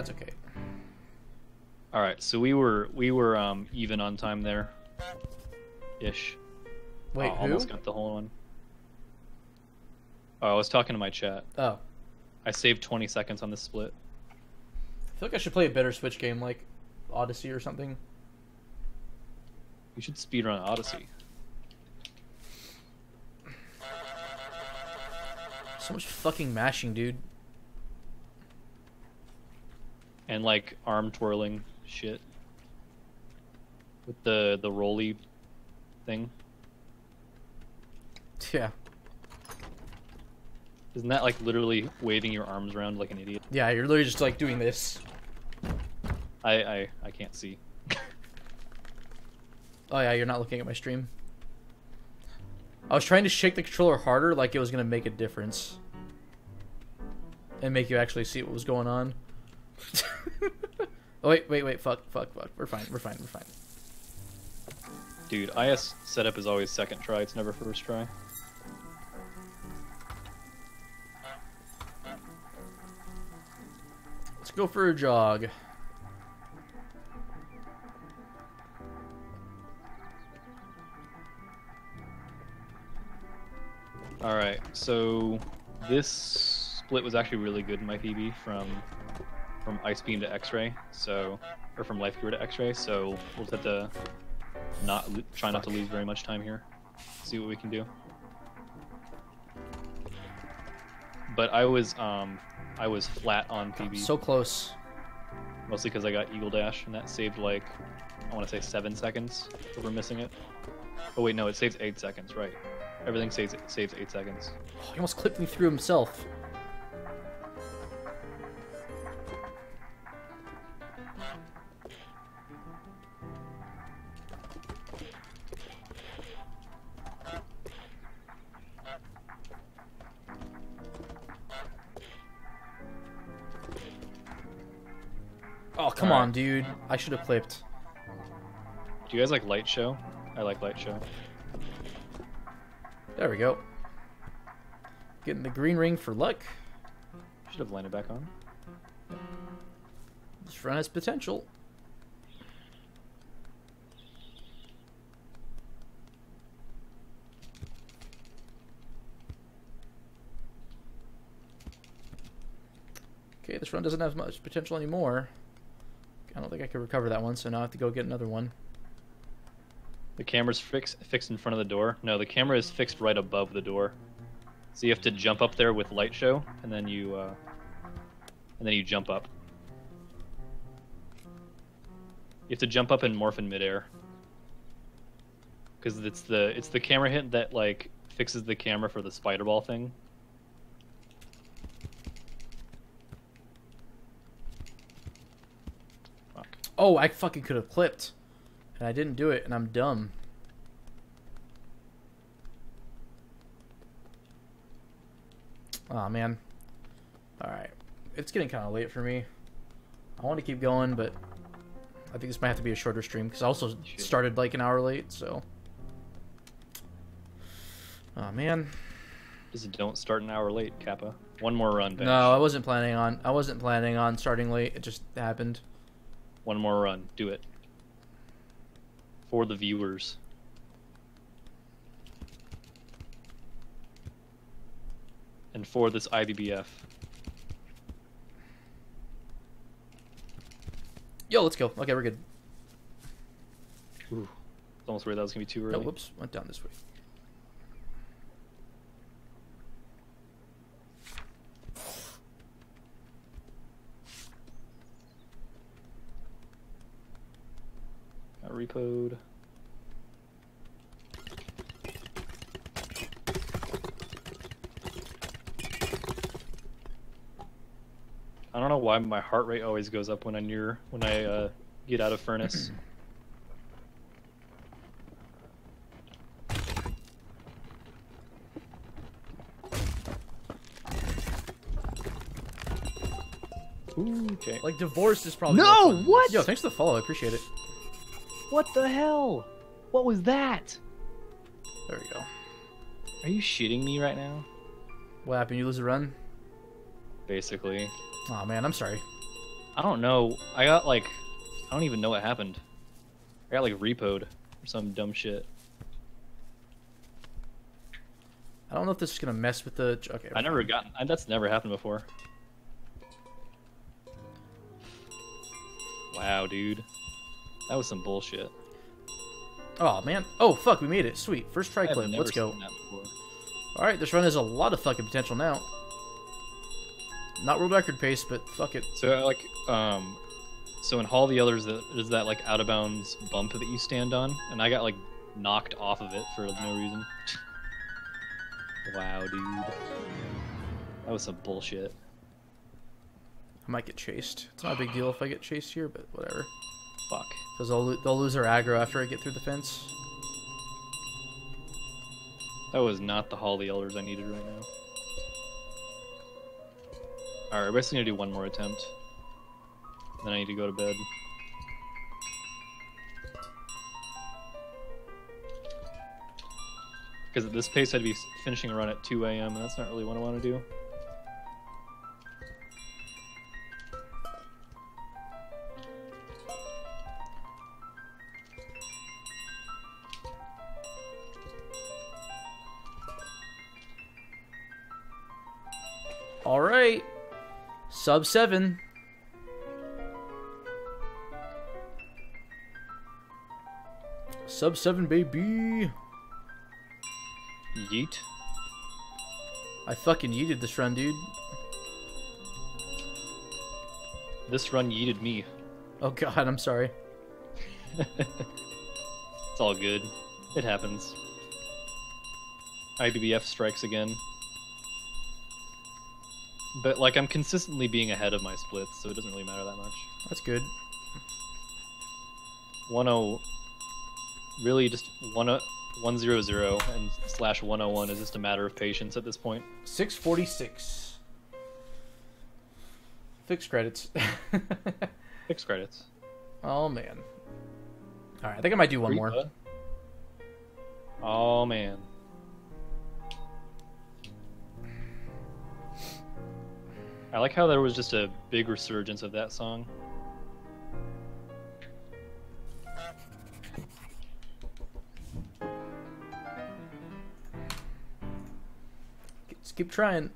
That's okay. All right, so we were even on time there, ish. Wait, who? Almost got the whole one. Oh, I was talking to my chat. Oh. I saved 20 seconds on this split. I feel like I should play a better Switch game like Odyssey or something. You should speedrun Odyssey. So much fucking mashing, dude. And like arm twirling shit. With the rolly thing. Yeah. Isn't that like literally waving your arms around like an idiot? Yeah, you're literally just like doing this. I can't see. Oh yeah, you're not looking at my stream. I was trying to shake the controller harder like it was gonna make a difference. And make you actually see what was going on. Oh, wait, fuck. We're fine. Dude, IS setup is always second try, it's never first try. Let's go for a jog. Alright, so this split was actually really good in my PB from Ice Beam to X-Ray, so, or from Life Gear to X-Ray, so we'll just have to try not to lose very much time here. See what we can do. But I was flat on PB. So close. Mostly because I got Eagle Dash, and that saved like, I want to say 7 seconds if we're missing it. Oh wait, no, it saves 8 seconds, right. Everything saves 8 seconds. Oh, he almost clipped me through himself. Come on, dude. I should have clipped. Do you guys like Light Show? I like Light Show. There we go. Getting the green ring for luck. Should have landed back on. This run has potential. Okay, this run doesn't have much potential anymore. I don't think I could recover that one, so now I have to go get another one. The camera's fixed in front of the door. No, the camera is fixed right above the door. So you have to jump up there with Light Show, and then you jump up. You have to jump up and morph in midair. Because it's the camera hit that like fixes the camera for the spider ball thing. Oh, I fucking could have clipped, and I didn't do it, and I'm dumb. Aw, man. Alright. It's getting kind of late for me. I want to keep going, but I think this might have to be a shorter stream, because I also started like an hour late, so... Aw, man. Just don't start an hour late, Kappa. One more run, Bench. No, I wasn't planning on starting late. It just happened. One more run. Do it. For the viewers. And for this IBBF. Yo, let's go. Okay, we're good. Ooh. I was almost worried that was going to be too early. Oh, whoops. Went down this way. Repoed. I don't know why my heart rate always goes up when I get out of furnace. Ooh, okay. Like divorce is probably no. What? Yo, thanks for the follow. I appreciate it. What the hell? What was that? There we go. Are you shitting me right now? What happened? You lose a run? Basically. Aw, man, I'm sorry. I don't know. I got like, I don't even know what happened. I got like repoed or some dumb shit. I don't know if this is gonna mess with the. Okay. I never gotten. That's never happened before. Wow, dude, that was some bullshit. Oh man. Oh fuck, we made it. Sweet, first try clip. Let's go. All right, this run has a lot of fucking potential now. Not world record pace, but fuck it. So like, so in Hall of the Elders, there's that like out of bounds bump that you stand on, and I got like knocked off of it for no reason. Wow, dude, that was some bullshit. I might get chased. It's not a big deal if I get chased here, but whatever. Fuck. Because they'll lose their aggro after I get through the fence. That was not the Hall of the Elders I needed right now. Alright, I basically need to do one more attempt. Then I need to go to bed. Because at this pace I'd be finishing a run at 2 a.m. and that's not really what I want to do. All right, sub 7. Sub 7, baby. Yeet. I fucking yeeted this run, dude. This run yeeted me. Oh god, I'm sorry. It's all good. It happens. IBBF strikes again. But, like, I'm consistently being ahead of my splits, so it doesn't really matter that much. That's good. 1-0... Really, just 100 and slash 101 is just a matter of patience at this point. 646. Fixed credits. Fixed credits. Oh, man. Alright, I think I might do one more. Oh, man. I like how there was just a big resurgence of that song. Let's keep trying.